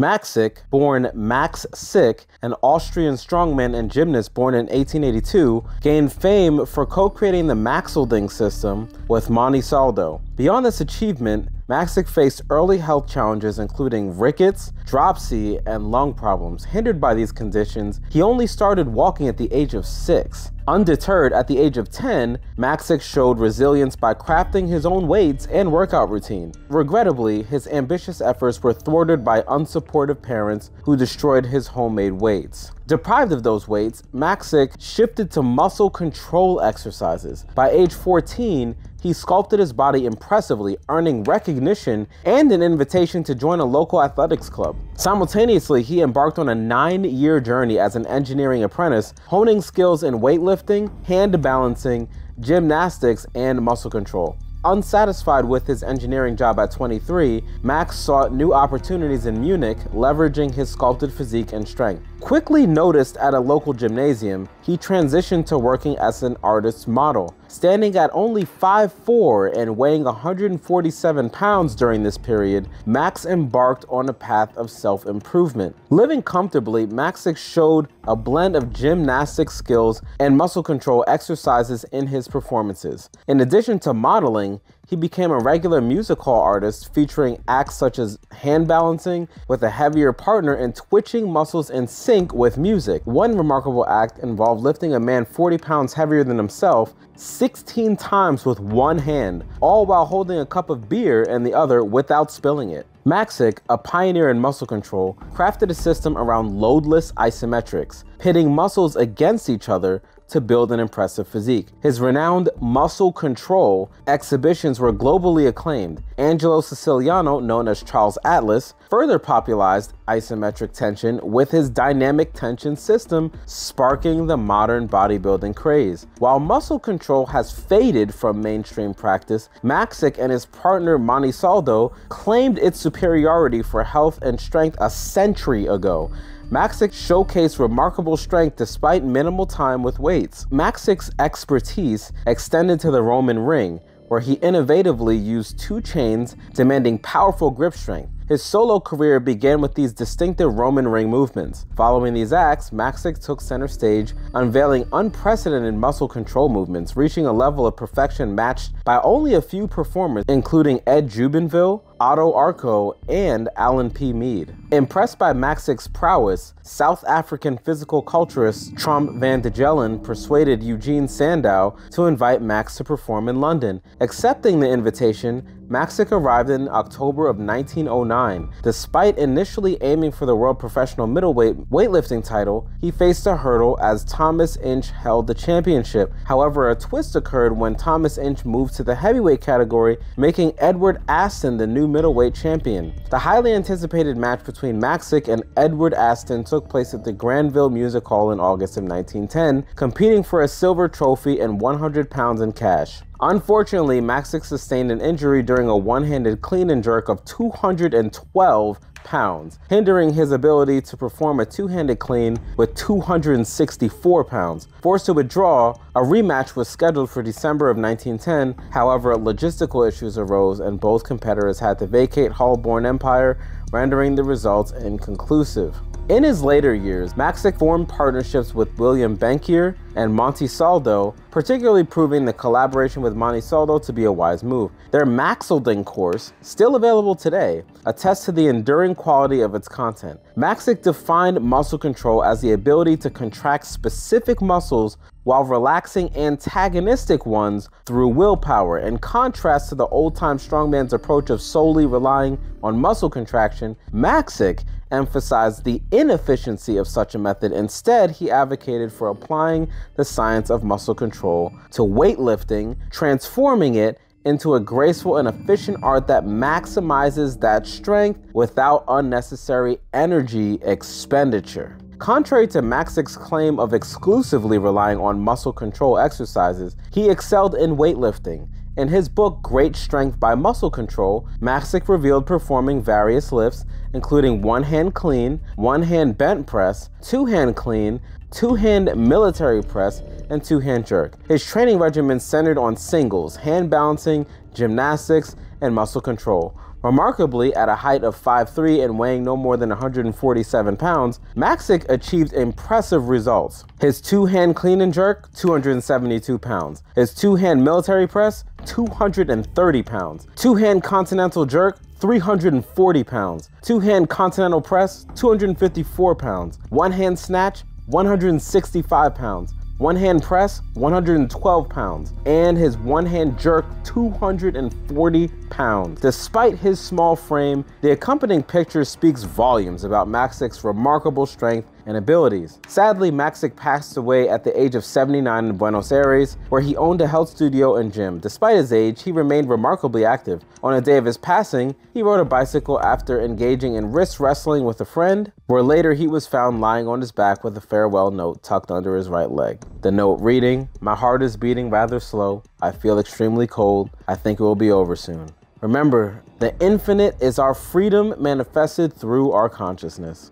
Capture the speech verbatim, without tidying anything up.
Maxick, born Max Sick, an Austrian strongman and gymnast born in eighteen eighty-two, gained fame for co-creating the Maxalding system with Monte Saldo. Beyond this achievement, Maxick faced early health challenges including rickets, dropsy, and lung problems. Hindered by these conditions, he only started walking at the age of six. Undeterred, at the age of ten, Maxick showed resilience by crafting his own weights and workout routine. Regrettably, his ambitious efforts were thwarted by unsupportive parents who destroyed his homemade weights. Deprived of those weights, Maxick shifted to muscle control exercises. By age fourteen, he sculpted his body impressively, earning recognition and an invitation to join a local athletics club. Simultaneously, he embarked on a nine-year journey as an engineering apprentice, honing skills in weightlifting, hand balancing, gymnastics, and muscle control. Unsatisfied with his engineering job at twenty-three, Max sought new opportunities in Munich, leveraging his sculpted physique and strength. Quickly noticed at a local gymnasium, he transitioned to working as an artist's model. Standing at only five foot four and weighing one hundred forty-seven pounds during this period, Max embarked on a path of self-improvement. Living comfortably, Maxick showed a blend of gymnastic skills and muscle control exercises in his performances. In addition to modeling, he became a regular music hall artist, featuring acts such as hand balancing with a heavier partner and twitching muscles in sync with music. One remarkable act involved lifting a man forty pounds heavier than himself sixteen times with one hand, all while holding a cup of beer in the other without spilling it. Maxick, a pioneer in muscle control, crafted a system around loadless isometrics, pitting muscles against each other to build an impressive physique. His renowned muscle control exhibitions were globally acclaimed. Angelo Siciliano, known as Charles Atlas, further popularized isometric tension with his dynamic tension system, sparking the modern bodybuilding craze. While muscle control has faded from mainstream practice, Maxick and his partner Monte Saldo claimed its superiority for health and strength a century ago. Maxick showcased remarkable strength despite minimal time with weights. Maxick's expertise extended to the Roman ring, where he innovatively used two chains, demanding powerful grip strength. His solo career began with these distinctive Roman ring movements. Following these acts, Maxick took center stage, unveiling unprecedented muscle control movements, reaching a level of perfection matched by only a few performers, including Ed Jubenville, Otto Arco, and Alan P. Meade. Impressed by Maxick's prowess, South African physical culturist Tromp van de Gelen persuaded Eugene Sandow to invite Max to perform in London. Accepting the invitation, Maxick arrived in October of nineteen oh nine. Despite initially aiming for the world professional middleweight weightlifting title, he faced a hurdle as Thomas Inch held the championship. However, a twist occurred when Thomas Inch moved to the heavyweight category, making Edward Aston the new middleweight champion. The highly anticipated match between Maxick and Edward Aston took place at the Granville Music Hall in August of nineteen ten, competing for a silver trophy and one hundred pounds in cash. Unfortunately, Maxick sustained an injury during a one-handed clean and jerk of two hundred twelve pounds, hindering his ability to perform a two-handed clean with two hundred sixty-four pounds. Forced to withdraw, a rematch was scheduled for December of nineteen ten. However, logistical issues arose and both competitors had to vacate Holborn Empire, rendering the results inconclusive. In his later years, Maxick formed partnerships with William Bankier and Monte Saldo, particularly proving the collaboration with Monte Saldo to be a wise move. Their Maxalding course, still available today, attests to the enduring quality of its content. Maxick defined muscle control as the ability to contract specific muscles while relaxing antagonistic ones through willpower, in contrast to the old-time strongman's approach of solely relying on muscle contraction. Maxick emphasized the inefficiency of such a method. Instead, he advocated for applying the science of muscle control to weightlifting, transforming it into a graceful and efficient art that maximizes that strength without unnecessary energy expenditure. Contrary to Maxick's claim of exclusively relying on muscle control exercises, he excelled in weightlifting. In his book, Great Strength by Muscle Control, Maxick revealed performing various lifts, including one-hand clean, one-hand bent press, two-hand clean, two-hand military press, and two-hand jerk. His training regimen centered on singles, hand balancing, gymnastics, and muscle control. Remarkably, at a height of five three and weighing no more than one hundred forty-seven pounds, Maxick achieved impressive results. His two-hand clean and jerk, two hundred seventy-two pounds. His two-hand military press, two hundred thirty pounds. Two-hand continental jerk, three hundred forty pounds. Two-hand continental press, two hundred fifty-four pounds. One-hand snatch, one hundred sixty-five pounds. One-hand press, one hundred twelve pounds, and his one-hand jerk, two hundred forty pounds. Despite his small frame, the accompanying picture speaks volumes about Maxick's remarkable strength and abilities. Sadly, Maxick passed away at the age of seventy-nine in Buenos Aires, where he owned a health studio and gym. Despite his age, he remained remarkably active. On the day of his passing, he rode a bicycle after engaging in wrist wrestling with a friend, where later he was found lying on his back with a farewell note tucked under his right leg. The note reading, "My heart is beating rather slow. I feel extremely cold. I think it will be over soon." Remember, the infinite is our freedom manifested through our consciousness.